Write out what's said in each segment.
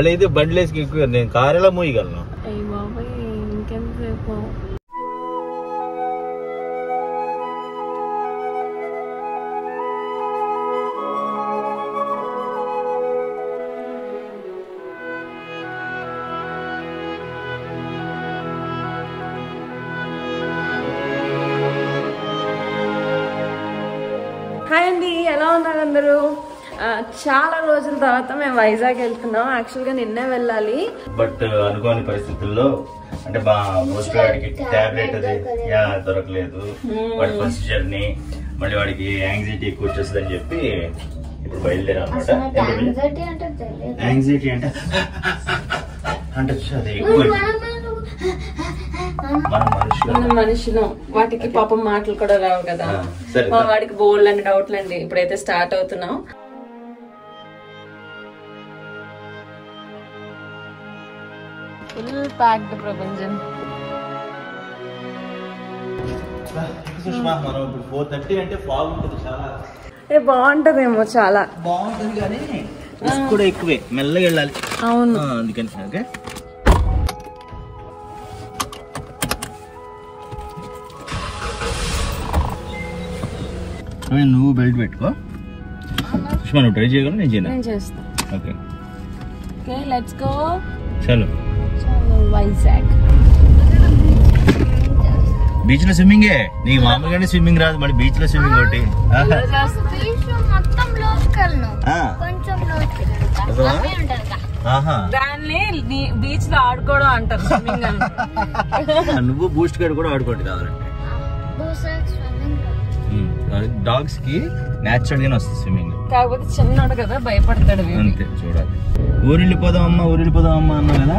అలైతే బండిలేసి ఎక్కువ నేను కార్ ఎలా మోయగలను అయ్య బాబాయ్ ఇంకెంత సేపు హాయ్ అండి ఎలా ఉన్నారు అందరూ చాలా రోజుల తర్వాత మేము వైజాగ్ వెళ్తున్నాం. యాక్చువల్ గా నిన్నే వెళ్ళాలి, బట్ అనుకోని పరిస్థితుల్లో అంటే మా మోస్ట్ వాడికి టాబ్లెట్ దొరకలేదు. వాడి ఫస్ట్ జర్నీ, మళ్ళీ వాడికి యాంగ్జైటీ ఎక్కువ వచ్చేస్తుంది అని చెప్పి ఇప్పుడు బయలుదేరా అనమాట. యాంగ్జైటీ అంటే అంటే అది ఎక్కువ మనుషులు వాటికి పాపం మాటలు కూడా రావు కదా. మా వాడికి బోల్డ్ అండ్ డౌట్లు అండి. ఇప్పుడైతే స్టార్ట్ అవుతున్నాం. Full packed Prabhanjan. బాగుంటదేమో, చాలా బాగుంటది కానీ రిస్క్ కూడా ఎక్కువే. మెల్లగా వెళ్ళాలి. అవును, అందుకని. ఓకే, నువ్వు బెల్ట్ పెట్టుకో. సుష్మా, నువ్వు ట్రై చేయగలను, నేను చేస్తా. Okay, okay, let's go. చలో వైజాగ్ బీచ్ లో స్విమ్మింగ్. నీకు మామూలుగానే స్విమ్మింగ్ రాదు, మళ్ళీ బీచ్ లో స్విమ్మింగ్ ఒకటి. బీచ్ లో ఆడుకోవడం అంటారు. నువ్వు బూస్ట్ గడ్ కూడా ఆడుకోవడం కావాలంటే డాగ్స్ కి నేచురల్ గానే వస్తుంది స్విమ్మింగ్. కాకపోతే చిన్నోడు కదా, భయపడతాడు. అంతే, చూడాలి. ఊరిపోదామమ్మా, ఊరిపోదామమ్మా అన్నా కదా,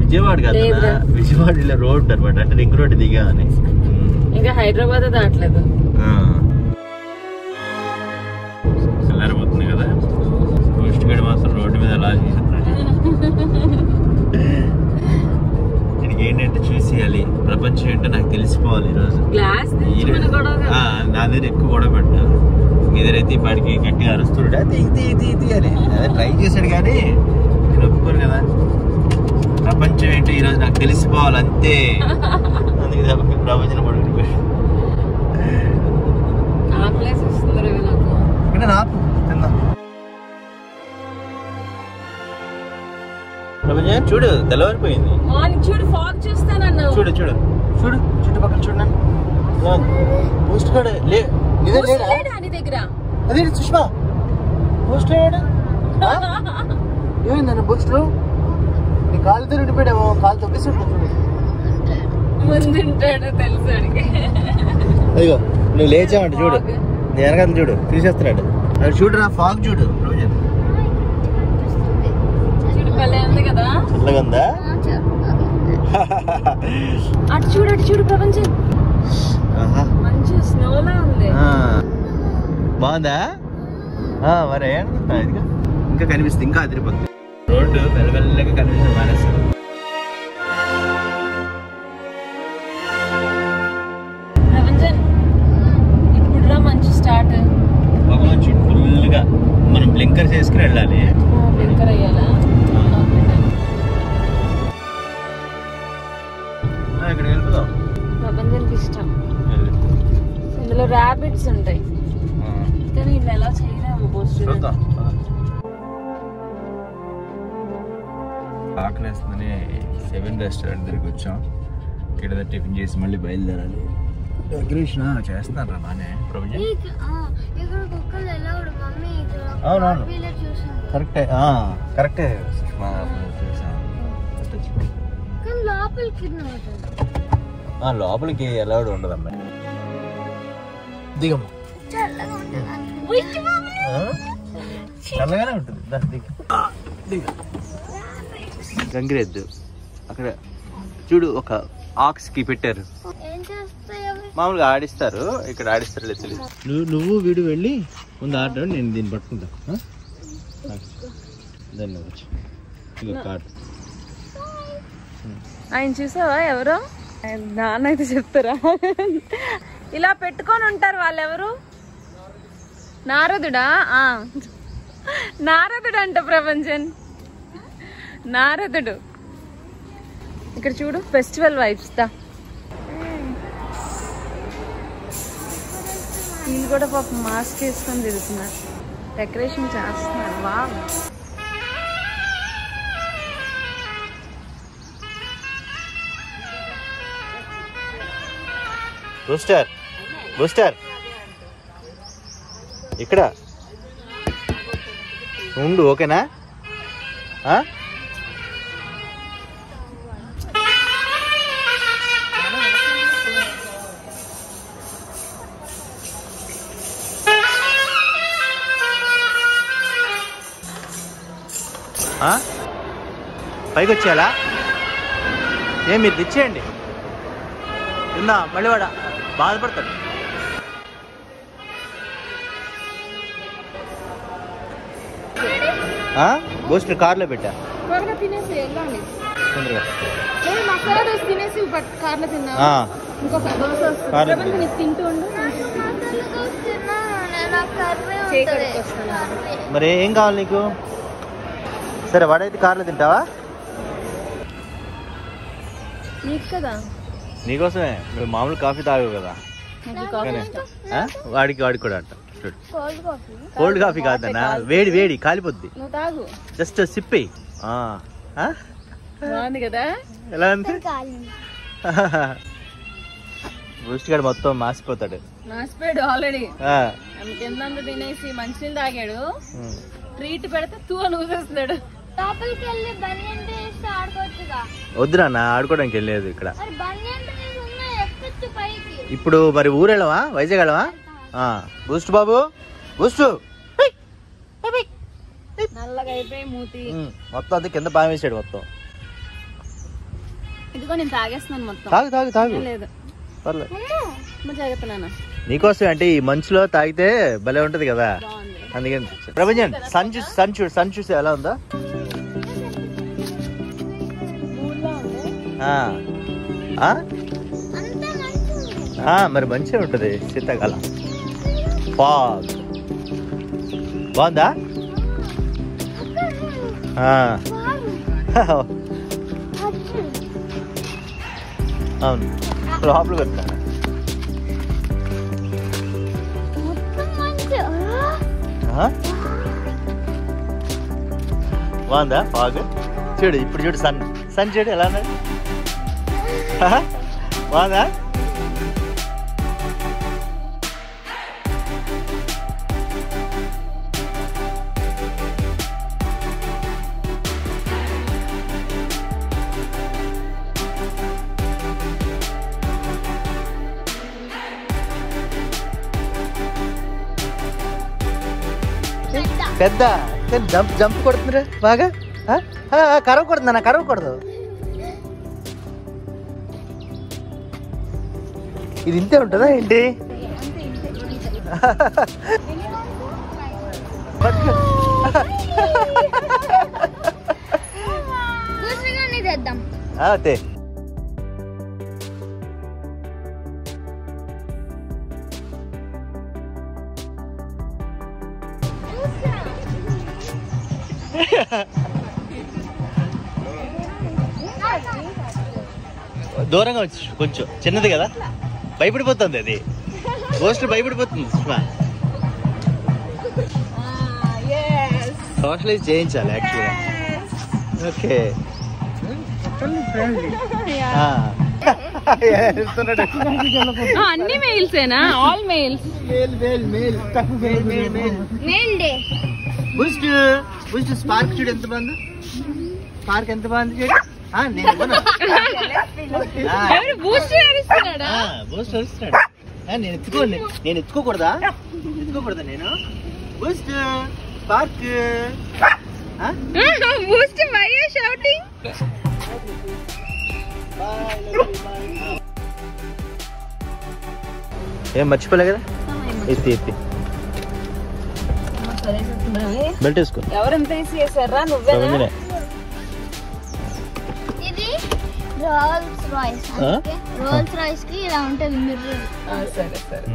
విజయవాడ కదా, విజయవాడ ఇలా రోడ్ అనమాట. అంటే రింగ్ రోడ్ దిగా అని ఇంకా హైదరాబాద్ దాటలేదు. చల్లారిపోతుంది కదా. కోస్ట్ గడ్ మాత్రం రోడ్డు మీద అలా ఏంటంటే చూసేయాలి. ప్రపంచం ఏంటో నాకు తెలిసిపోవాలి. ఈరోజు నా దగ్గర ఎక్కువ గొడవ పెట్టాను. ఎదురైతే వాడికి గట్టిగా అరుస్తుంటే ఇది ఇది ఇది అని అదే ట్రై చేశాడు, కానీ నేను ఒప్పుకోను కదా. ప్రపంచం ఏంటో ఈరోజు నాకు తెలిసిపోవాలి, అంతే. అందుకే దానికి ప్రపంచం పడుకుంటున్నాను. చూడు, తెల్లవారిపోయింది. చూడు, ఫాగ్ చూస్తాను. చూడు చూడు చూడు, చుట్టుపక్కల చూడండి. పోస్ట్ కార్డ్ దగ్గర అదే సుష్మా పోస్ట్ ఏమైందండి? పోస్ట్ నీ కాలుతో నిండిపోయాడేమో. కాలు తప్పేసి అదిగో నువ్వు లేచావంట. చూడు, నేను వెనకాల చూడు, తీసేస్తున్నాడు. అది చూడరా, ఫాగ్ చూడు. రోజు చల్లగందా? అటు చూడు, అటు చూడు. ప్రపంచం మంచి స్నోలా ఉంది. బాగుందా? మరి అనుకుంటున్నా ఇదిగా ఇంకా కనిపిస్తుంది, ఇంకా అదిరిపోతుంది. రోడ్డు మెల్లమెల్లగా కనిపిస్తుంది. మానేస్తాను. ప్రపంచం ఇప్పుడు మంచి స్టార్ట్. ఒక చుట్టూ ఫుల్గా మనం బ్లింకర్స్ వేసుకుని వెళ్ళాలి. బ్లింకర్ అయ్యాలా? ప్రపంచానికి ఇష్టం. ఇందులో ర్యాబిట్స్ ఉంటాయి కానీ ఇల్లు ఎలా చేయలేము. ఆకలేస్తుందని 7 రెస్టారెంట్ దగ్గరికి వచ్చాం. ఇక్కడ టిఫిన్ చేసి మళ్ళీ బయలుదేరాలి. డెకరేషన్ చేస్తున్నారా బానే? అవునవును, కరెక్టే కరెక్టే. లోపలికి అలౌడ్ ఉండదు అమ్మాయి. దిగము చల్లగా ఉంటదా ఉచ్చి మామలు చల్లగానే ఉంటుంది దా దిగ దిగ గంగిరెద్దు అక్కడ చూడు ఒక ఆక్స్ కి పెట్టారు ఏం చేస్తాయవి మామలు ఆడిస్తారు ఇక్కడ ఆడిస్తారలే తెలియదు నువ్వు వీడు వెళ్ళి ముందు ఆడడం నేను దీన్ని పట్టుకుంటా హ్ ధన్యవాదాలు ఇగో కార్డ్ ఆయన చూసావా ఎవరో నాన్నైతే చెప్తారా ఇలా పెట్టుకొని ఉంటారు వాళ్ళెవరు నారదుడా నారదుడు అంట ప్రపంచం నారదుడు ఇక్కడ చూడు ఫెస్టివల్ వైబ్స్ దా వీళ్ళు కూడా పాపం మాస్క్ వేసుకొని తిరుగుతున్నారు డెకరేషన్ చేస్తున్నారు వావ్ बूस्टर बूस्टर इकड़ा उंडु ओकेना पैकी वच्चेला ये मीरू दिच्चेयंडी ना मल्लिवाड़ा బాధపడతాడు ఆ బూస్టర్ కార్ లో పెట్టా కొరగా తినేసి వెళ్ళండి తొందరగా నేను మసాలా దోశ తినేసి బట్ కార్ లో తిన్నా ఆ ఇంకొక దోశ వస్తుంది మనం ని తింటూ ఉండు నేను కర్రీ వస్తుంది మరి ఏం కావాలి నీకు సరే వడైతే కార్ లో తింటావా నీకు కదా నీకోసమే మీరు మామూలు కాఫీ తాగవు కదా వాడికి వాడికి కూడా అంట కోల్డ్ కాఫీ కాదన్నా వేడి వేడి కాలిపోద్ది జస్ట్ సిప్పి కదా ఎలా ఉంది బూస్ట్ గాడు మొత్తం మాసిపోతాడు ఆల్రెడీ తినేసి మంచినీళ్ళు తాగాడు ట్రీట్ పెడితే తూలు ఊసేస్తున్నాడు వద్దురా ఆడుకోవడానికి వెళ్ళలేదు ఇక్కడ ఇప్పుడు మరి ఊరెళ్ళవా వైజాగ్ వెళ్ళవా బూస్ట్ బాబు బూస్ట్ మొత్తం అది కింద బాగా వేసాడు మొత్తం నీకోసం అంటే ఈ మంచులో తాగితే భలే ఉంటది కదా అందుకని ప్రపంచం సన్ చూసి సన్ చూసి ఎలా ఉందా మరి మంచిగా ఉంటుంది శీతాకాలం ఫాగ్ బాగుందా అవును లోపల పెడతా బాగుందా ఫాగ్ చూడు ఇప్పుడు చూడు సన్ సన్ చూడు ఎలా ఉన్నది బాగుందా పెద్ద జంప్ జంప్ కొడుతుందిరా బాగా కరవ కొడుతుందా నా కరవ కొడదు ఇది ఇంతే ఉంటుందా ఏంటి అంతే దూరంగా వచ్చి కొంచెం చిన్నది కదా భయపడిపోతుంది అది బూస్టర్ భయపడిపోతుంది సోషలైజ్ చేయించాలి యాక్చువల్గా ఓకే అన్ని మెయిల్సేనా ఆల్ మెయిల్స్ బూస్టర్ స్పార్క్ చూడు ఎంత బాగుంది స్పార్క్ ఎంత బాగుంది చూడు బూస్టర్ నేను ఎత్తుకోకూడదా ఎత్తుకోకూడదా నేను బూస్టర్ స్పార్క్ ఆ booster why you shouting bye love ఏ మర్చిపోలే కదా ఎత్తి ఎత్తి బెల్ట్ వేసుకో ఎవరంతా చేసారా నువ్వేనా ఇది Rolls Royce okay Rolls Royce కి ఇలా ఉంటది మిర్రర్ ఆ సరే సరే రోల్స్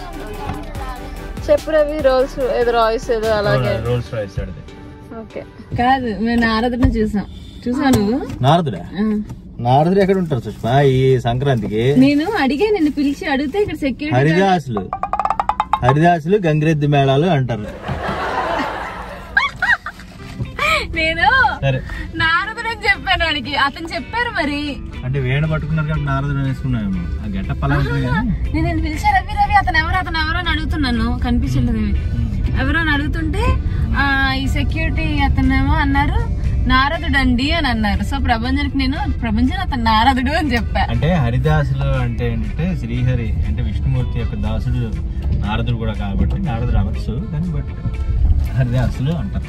రాయిస్ కూడా ఇలాగా ఉంటది చెప్పురవి రోల్స్ ఏదో రాయిస్ ఏదో అలాగే రోల్స్ రాయిస్ అడిది ఓకే కాదు నేను నారదుని చూసాం చూసాను నారదుడా నారదుడు ఎక్కడ ఉంటారు సుష్మా ఈ సంక్రాంతికి నేను అడిగే నిన్ను పిలిచి అడిగితే ఇక్కడ సెక్యూరిటీ హరిదాసులు హరిదాసులు గంగిరెద్దు మేళాలు అంటారు నేను సరే నారదుడు అని చెప్పాను అడిగి అతను చెప్పారు మరి అంటే వేణ పట్టుకున్నారు కదా నారదుడు అనేసుకున్నాను ఆ గెటప్ అలా ఉంటది నేను నిన్ను పిలిచి రవి అతను ఎవరో అని అడుగుతున్నాను కనిపించలేదు ఎవరో అని అడుగుతుంటే ఆ ఈ సెక్యూరిటీ అతనేమో అన్నారు నారదుడు అండి అని అన్నారు సో ప్రపంచానికి నేను ప్రపంచం అతను నారదుడు అని చెప్పా అంటే హరిదాసులు అంటే ఏంటంటే శ్రీహరి అంటే విష్ణుమూర్తి యొక్క దాసుడు నారదుడు కూడా కాబట్టి నారదుడు అవచ్చు కానీ బట్ హరిదాసులు అంటారు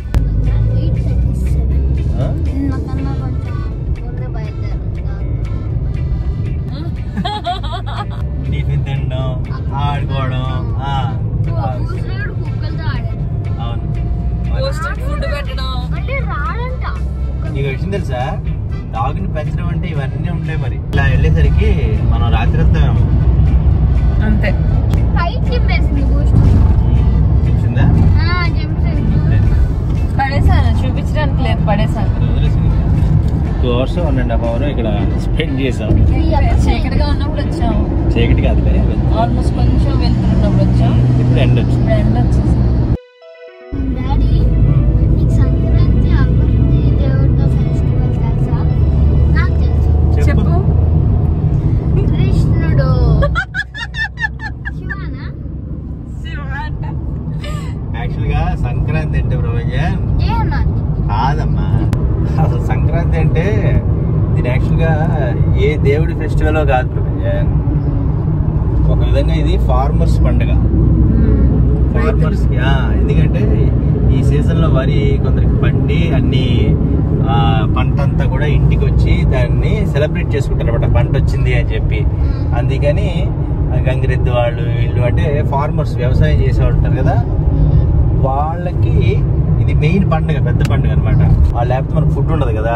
టిఫిన్ తినడం ఆడుకోవడం నీకు విషయం తెలుసా డాగ్ ని పెంచడం అంటే ఇవన్నీ ఉంటాయి మరి ఇలా వెళ్ళేసరికి మనం రాత్రి వస్తామేమో అంతే చూసిందా పడేసాను చూపించడానికి లేదు పడేసాను టూ అవర్స్ 1.5 hours ఇక్కడ స్పెండ్ చేసాం చీకటిగా ఉన్నప్పుడు వచ్చాము చీకటి కాదు ఆల్మోస్ట్ కొంచెం వెళ్తున్నప్పుడు వచ్చాం ఇప్పుడు ఎండ వచ్చేసి సంక్రాంతి అంటే ప్రపంచం కాదమ్మా అసలు సంక్రాంతి అంటే ఇది యాక్చువల్ గా ఏ దేవుడి ఫెస్టివల్ కాదు ప్రపంచం ఒక విధంగా ఇది ఫార్మర్స్ పండుగ ఫార్మర్స్ కి ఎందుకంటే ఈ సీజన్ లో వరి కొందరికి పండి అన్ని పంట అంతా కూడా ఇంటికి వచ్చి దాన్ని సెలబ్రేట్ చేసుకుంటారు అనమాట పంట వచ్చింది అని చెప్పి అందుకని గంగిరెద్దు వాళ్ళు వీళ్ళు అంటే ఫార్మర్స్ వ్యవసాయం చేసేవాళ్ళు ఉంటారు కదా వాళ్ళకి ఇది మెయిన్ పండుగ పెద్ద పండుగ అనమాట వాళ్ళు లేకపోతే మనకు ఫుడ్ ఉండదు కదా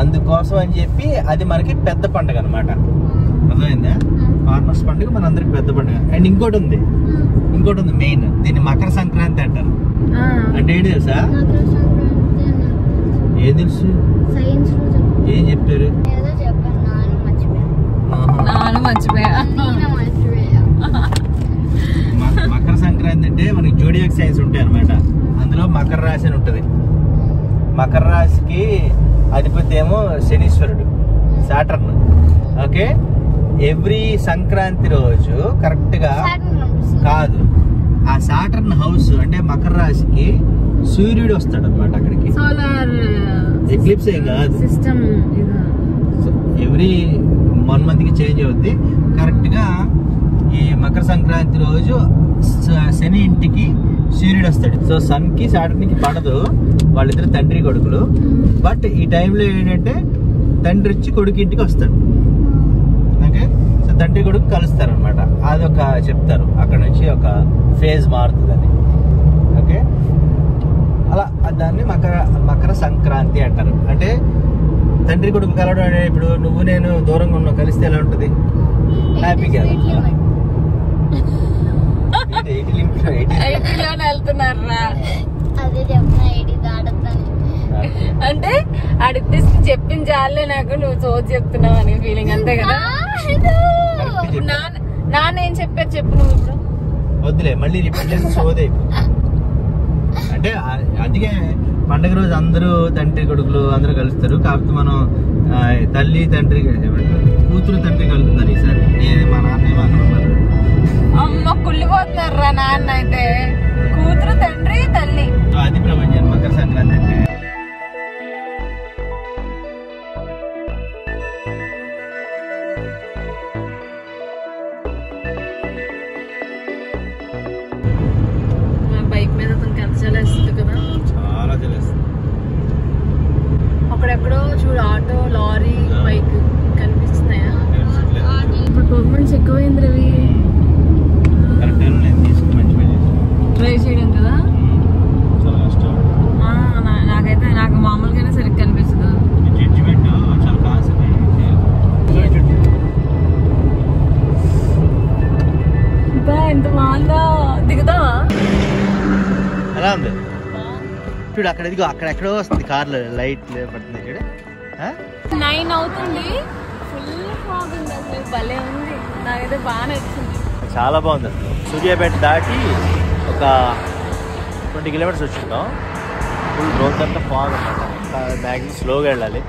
అందుకోసం అని చెప్పి అది మనకి పెద్ద పండుగ అనమాట అర్థమైందా ఫార్మర్స్ పండుగ మన అందరికి పెద్ద పండుగ అండ్ ఇంకోటి ఉంది మెయిన్ దీన్ని మకర సంక్రాంతి అంటారు అంటే ఏంటి తెలుసా ఏం తెలుసు ఏం చెప్పారు మకర సంక్రాంతి అంటే మనకి జోడియాక్ సైన్స్ ఉంటాయి అనమాట అందులో మకర రాశి అని ఉంటుంది మకర రాశికి అధిపతి ఏమో శనీశ్వరుడు సాటర్న్ ఓకే ఎవ్రీ సంక్రాంతి రోజు కరెక్ట్ గా కాదు ఆ సాటర్న్ హౌస్ అంటే మకర రాశికి సూర్యుడు వస్తాడు అనమాట అక్కడికి సోలార్ ఎక్లిప్స్ ఏం కాదు సిస్టమ్ ఎవ్రీ 1 month కి చేంజ్ అవుద్ది కరెక్ట్ గా ఈ మకర సంక్రాంతి రోజు శని ఇంటికి సూర్యుడు వస్తాడు సో సన్ కి సాటర్న్ కి పడదు వాళ్ళిద్దరు తండ్రి కొడుకులు బట్ ఈ టైంలో ఏంటంటే తండ్రి వచ్చి కొడుకు ఇంటికి వస్తాడు ఓకే సో తండ్రి కొడుకు కలుస్తారు అనమాట అదొక చెప్తారు అక్కడ నుంచి ఒక ఫేజ్ మారుతుందని ఓకే అలా దాన్ని మకర సంక్రాంతి అంటారు అంటే తండ్రి కొడుకు కలవడం ఇప్పుడు నువ్వు నేను దూరంగా ఉన్నావు కలిస్తే ఎలా ఉంటుంది హ్యాపీగా అంటే అడిగి చెప్పింది చాలే నాకు నువ్వు చోటు చెప్తున్నావు అనే ఫీలింగ్ అంతే కదా నాన్న ఏం చెప్పారు చెప్పు నువ్వు ఇప్పుడు వద్దులే మళ్ళీ సోదే అంటే అందుకే పండుగ రోజు అందరూ తండ్రి కొడుకులు అందరూ కలుస్తారు కాకపోతే మనం తల్లి తండ్రి కూతురు తండ్రి కలుగుతుంది ఈసారి నేను మా నాన్నేమో అనుకున్నాను అమ్మ కుళ్ళిపోతున్నారు రా నాన్న అయితే కూతురు తండ్రి తల్లి అది ప్రపంచం మకర సంక్రాంతి అంటే ఎక్కడెక్కడో చూడు ఆటో లారీ బైక్ కనిపిస్తున్నాయా ఇప్పుడు గవర్నమెంట్ ఎక్కువైంది రవి ట్రై చేయడం కదా నాకైతే నాకు మామూలుగానే సరిగ్గా కనిపిస్తుంది ఎంత బాగుందా దిగుతావా ఎలా ఉంది చూడు అక్కడ ఇదిగో అక్కడ ఎక్కడో వస్తుంది కార్లో లైట్ పడుతుంది చూడ 9 అవుతుంది ఫుల్ ఫాగ్ ఉంది అసలు భలే ఉంది నాకైతే బాగా నచ్చింది చాలా బాగుంది అసలు సూర్యాపేట దాటి ఒక 20 కిలోమీటర్స్ వచ్చుంటాం ఫుల్ రోడ్ అంతా ఫాగ్ అన్నమాట మ్యాక్సిమం స్లోగా వెళ్ళాలి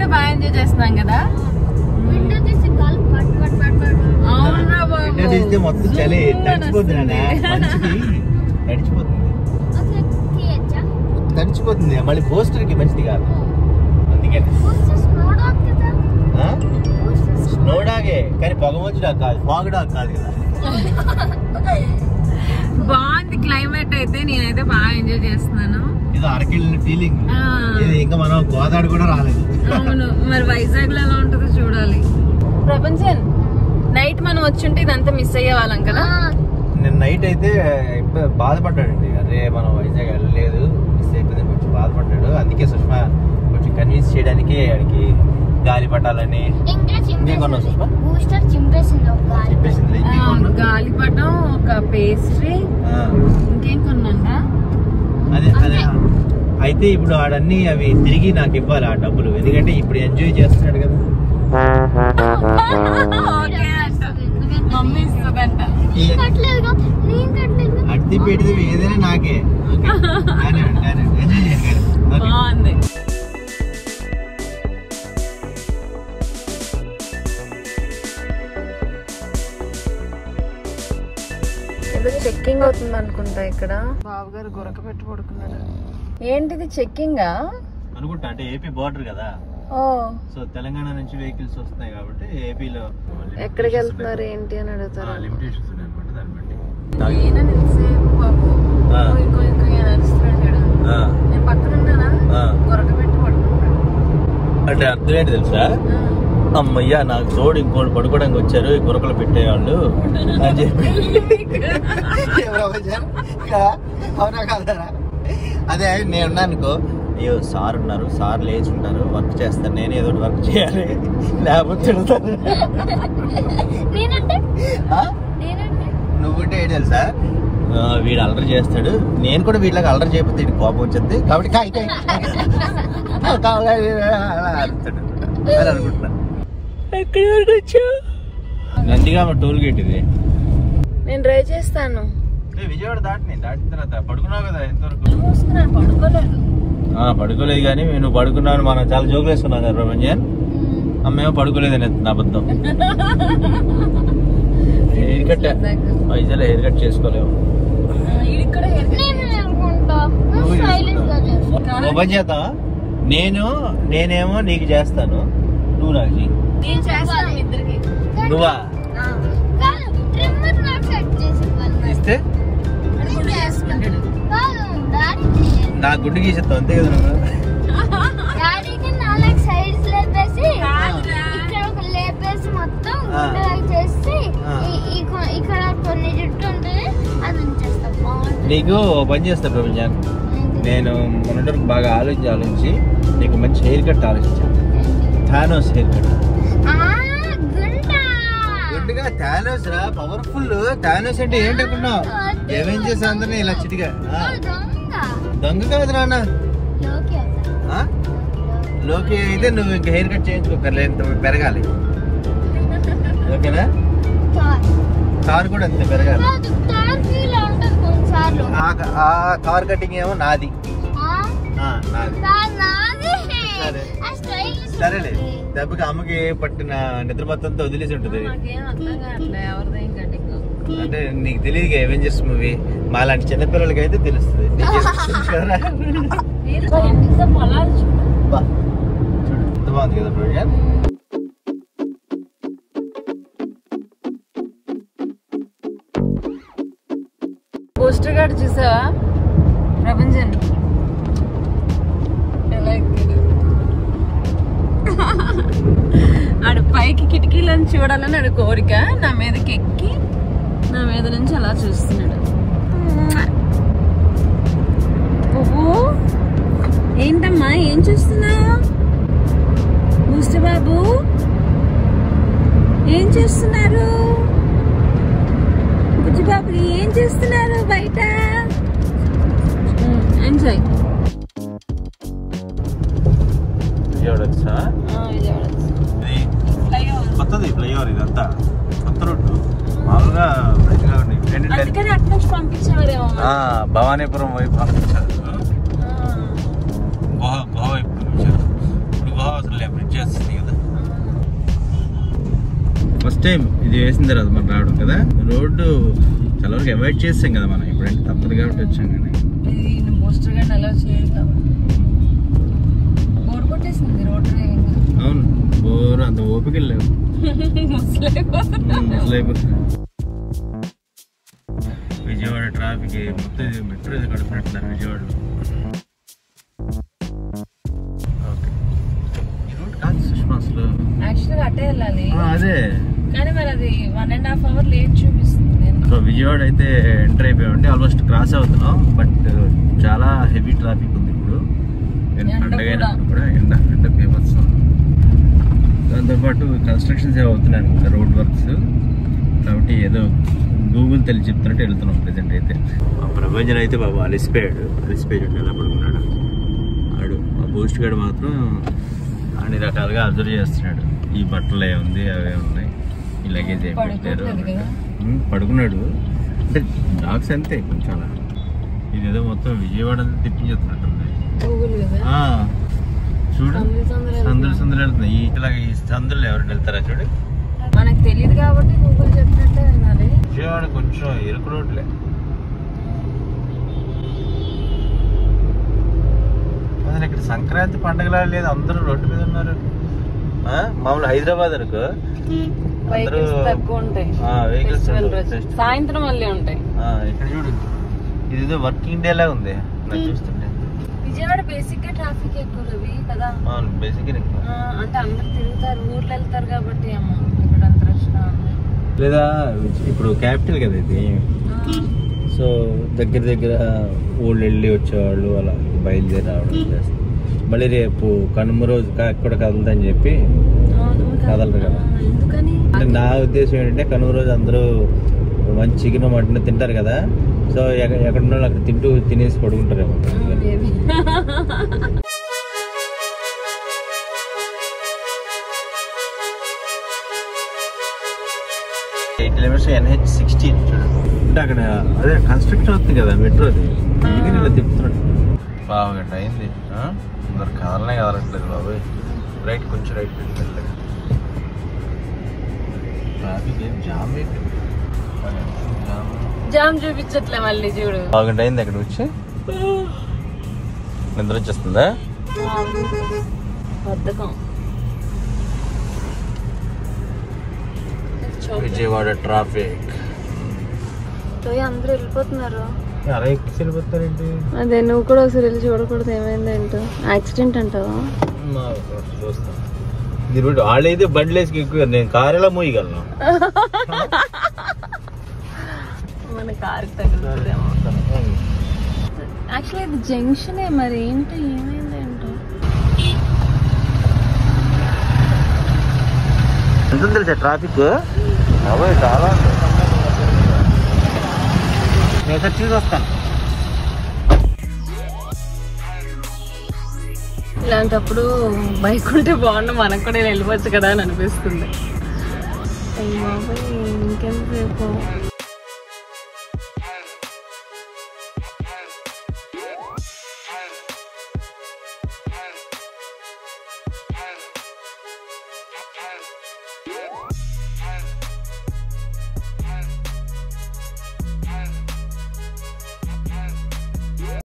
తడిచిపోతుంది మళ్ళీ బూస్టర్ కి మంచిది కాదు అందుకని స్నో డాగే కానీ పొగమంచు డాగ్ కాదు ఫాగ్ డాగ్ కాదు కదా బాగుంది క్లైమేట్ అయితే నేనైతే బాగా ఎంజాయ్ చేస్తున్నాను ఇది అరకెళ్ళిన ఫీలింగ్ ఇది ఇంకా మనం గోదావరి కూడా రాలేదు అవును మరి వైజాగ్ లో ఎలా ఉంటుందో చూడాలి ప్రపంచన్ నైట్ మనం వచ్చుంటే ఇదంతా మిస్ అయ్యేవాళ్ళం కదా నేను నైట్ అయితే బాధపడ్డాడండి అరే మనం వైజాగ్ వెళ్ళలేదు మిస్ అయిపోయింది కొంచెం బాధపడ్డాడు అందుకే సుష్మా కొంచెం కన్విన్స్ చేయడానికి వాడికి గాలి పట్టాలని గాలిపటం ఒక పేస్ట్రీ ఇంకేం కొన్నా అయితే ఇప్పుడు ఆడన్నీ అవి తిరిగి నాకు ఇవ్వాలి ఆ డబ్బులు ఎందుకంటే ఇప్పుడు ఎంజాయ్ చేస్తున్నాడు కదా అట్టి పెడితే ఏదైనా నాకే చెక్కింగ్ అవుతుంది అనుకుంటా ఇక్కడ బాబు గారు గురక పెట్టి పడుకున్నారు ఏంటిది చెక్కింగ్ అనుకుంటా అంటే ఏపీ బోర్డర్ కదా ఓ సో తెలంగాణ నుంచి వెహికల్స్ వస్తాయి కాబట్టి ఏపీలో ఎక్కడికి వెళ్తున్నారు ఏంటి అని అడుగుతారు లిమిటేషన్స్ ఉన్నాయి అన్నమాట దాని బట్టి నేను నిన్సే బాబు ఇంకో రెస్టారెంట్ నేను పక్కన ఉన్నానా గురక పెట్టి పడుకున్నాను అంటే అర్థం ఏంటి తెలుసా అమ్మయ్య నాకు తోడు ఇంకోటి పడుకోవడానికి వచ్చారు గురకలు పెట్టేవాళ్ళు అని చెప్పి అవునా కాదారా అదే నేనున్నా అనుకో అయ్యో సార్ ఉన్నారు సార్ లేచి ఉంటారు వర్క్ చేస్తారు నేను ఏదో వర్క్ చేయాలి లేకపోతే నువ్వుంటే ఏంటి తెలుసా వీడు అల్లరి చేస్తాడు నేను కూడా వీళ్ళకి అల్లరి చేయకపోతే వీడి కోపం వచ్చింది కాబట్టి అడుగుతాడు అని అనుకుంటున్నాను నందిగామ టోల్ గేట్ ఇది నేను డ్రైవ్ చేస్తాను విజయవాడ దాటిన తర్వాత పడుకున్నావు కదా ఎంతవరకు పడుకోలేదు కానీ నువ్వు పడుకున్నావు మనం చాలా జోకులు వేసుకున్నాం కదా రమంజన్ అమ్మేమో పడుకోలేదని నా అబద్ధం hair cut Vizag hair cut చేసుకోలేవు ఓపెన్ చేస్తావా నేనేమో నీకు చేస్తాను నువ్వు నాకు చెయ్యి నువ్వా ఇస్తే నా గుడ్డు గీసేస్తావు అంతే కదా నీకు పని చేస్తా ప్రపంచాన్ని నేను మొన్నటికి బాగా ఆలోచించి నీకు మంచి హెయిర్ కట్ ఆలోచించాను థానోస్ హెయిర్ కట్ థానోస్ రా పవర్ఫుల్ థానోస్ అంటే ఏంటనుకున్నావు ఎవెంజర్స్ అందరినీ ఇలా చిటిగా దొంగ కాదు రానా లోకి అయితే నువ్వు ఇంకా హెయిర్ కట్ చేయించుకోకర్లేదు పెరగాలి ఓకేనా కార్ కూడా అంతే పెరగాలి కార్ కటింగ్ ఏమో నాది సరేలే దెబ్బకి అమ్మకి పట్టిన నిద్రపత్తంతో వదిలేసి ఉంటుంది అంటే నీకు తెలియదు ఎవెంజర్స్ మూవీ మా లాంటి చిన్నపిల్లలకి అయితే తెలుస్తుంది పొలాలు చూడు ఎంత బాగుంది కదా ప్రొవిజన్. బూస్టర్ గాడు చూసావా ప్రపంచం ఆడు పైకి కిటికీలను చూడాలని ఆడు కోరిక నా మీదకి ఎక్కి నా మీద నుంచి అలా చూస్తున్నాడు. ఏంటమ్మా ఏం చేస్తున్నావు బూస్టర్ బాబు? ఏం చేస్తున్నారు బుజ్జి బాబు? ఏం చేస్తున్నారు బయట? ఎంజాయ్ భవానీపురం వైపు పంపించారు. ఫస్ట్ టైం ఇది వేసిన తర్వాత మనం రావడం కదా. రోడ్డు చాలా వరకు అవాయిడ్ చేసాం కదా మనం, ఇప్పుడంటే తప్పదు కాబట్టి వచ్చాం. కానీ అవును బోర్ అంత ఓపిక లేవు. విజయవాడ ట్రాఫిక్ మొత్తం మెట్రో ఏదో కడుపునట్టున్నారు విజయవాడలో. సో విజయవాడ అయితే ఎంటర్ అయిపోయామండి, ఆల్మోస్ట్ క్రాస్ అవుతున్నాం. బట్ చాలా హెవీ ట్రాఫిక్ ఉంది ఇప్పుడు, పండగైనప్పుడు కూడా ఎండ ఫేమస్. దాంతోపాటు కన్స్ట్రక్షన్స్ ఏవో అవుతున్నాయి కదా, రోడ్ వర్క్స్. కాబట్టి ఏదో గూగుల్ తెలిసి చెప్తున్నట్టు వెళ్తున్నాం ప్రజెంట్ అయితే. మా ప్రభంజన్ అయితే బాబు అలిసిపోయాడు ఎలా పడుకున్నాడు ఆడు. మా బూస్ట్ గాడు మాత్రం అన్ని రకాలుగా అబ్జర్వ్ చేస్తున్నాడు. ఈ బట్టలు ఏ ఉంది, అవే ఉన్నాయి, ఈ లగేజ్ ఏమి పెట్టారు. పడుకున్నాడు అంటే డాగ్స్ అంతే కొంచెం అలా. ఇదేదో మొత్తం విజయవాడ అంతా తిప్పించేస్తున్నట్టుంది. చూడు సందులు సందులు వెళ్తున్నాయి. ఇలాగ ఈ సందులు ఎవరైనా వెళ్తారా చూడు, మనకు తెలియదు కాబట్టి గూగుల్ చెప్పినట్టే వినాలి. విజయవాడ కొంచెం ఎరుకు రోడ్లే, అసలు ఇక్కడ సంక్రాంతి పండుగలా లేదు, అందరూ రోడ్డు మీద ఉన్నారు. మామూలు హైదరాబాద్ అనుకో సాయంత్రం వల్లే ఉంటాయి. ఇక్కడ చూడు ఇదేదో వర్కింగ్ డే లాగా ఉంది చూస్తుంటే. విజయవాడ బేసిక్ గా ట్రాఫిక్ ఎక్కువ కదా, అంటే అందరు తిరుగుతారు, ఊర్లు వెళ్తారు కాబట్టి ఇక్కడ అంత రష్ లేదా. ఇప్పుడు క్యాపిటల్ కదా ఇది, సో దగ్గర దగ్గర ఊళ్ళు వెళ్ళి వచ్చేవాళ్ళు అలా బయలుదేరి రావడం చేస్తారు. మళ్ళీ రేపు కనుమ రోజు కూడా కదలదని చెప్పి కదలరు కదా. అంటే నా ఉద్దేశం ఏంటంటే కనుమ రోజు అందరూ మంచి చికెన్ మటన్ తింటారు కదా, సో ఎక్కడున్నా అక్కడ తింటూ తినేసి పడుకుంటారేమో. NH16 అంటే అక్కడ అదే కన్స్ట్రక్షన్ అవుతుంది కదా మెట్రోది, ఇలా తిప్పుతున్నాడు బాగా అయింది. అందరు కదలనే కదలట్లేదు బాబు. రైట్ కొంచెం రైట్ పెట్టలేదు. ట్రాఫిక్ ఏం జామ్ జామ్ చూపించట్లే మళ్ళీ చూడు. బాగుంట అయింది అక్కడ వచ్చి నిద్ర వచ్చేస్తుందా? విజయవాడ ట్రాఫిక్ అందరూ వెళ్ళిపోతున్నారు. అదే నువ్వు కూడా ఒకసారి వెళ్ళి చూడకూడదు ఏమైంది ఏంటో. యాక్సిడెంట్ అంటావా? వాళ్ళైతే బండ్లేసి ఎక్కువ, నేను కారు ఎలా మోయగలను? మన కారు యాక్చువల్లీ ఇది జంక్షనే, మరి ఏంటో ఏమైంది ఏంటో. ఎంత తెలుసా ట్రాఫిక్ చాలా చూసి వస్తాను. ఇలాంటప్పుడు బైక్ ఉంటే బాగుండు, మనకు కూడా వెళ్ళిపోవచ్చు కదా అని అనిపిస్తుంది. ఇంకెంతసేపు